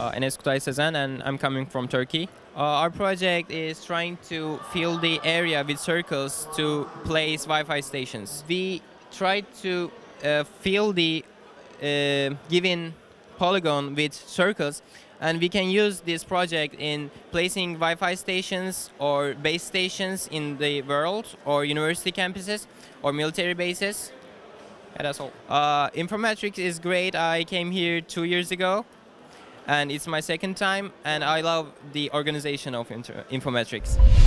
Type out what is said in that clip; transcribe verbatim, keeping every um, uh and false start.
uh, Enes Kutay Sezen, and I'm coming from Turkey. Uh, our project is trying to fill the area with circles to place Wi-Fi stations. We try to uh, fill the uh, given polygon with circles, and we can use this project in placing Wi-Fi stations or base stations in the world, or university campuses, or military bases. Yeah, that's all. Uh, Informatrix is great. I came here two years ago, and it's my second time, and I love the organization of Inter- Informatrix.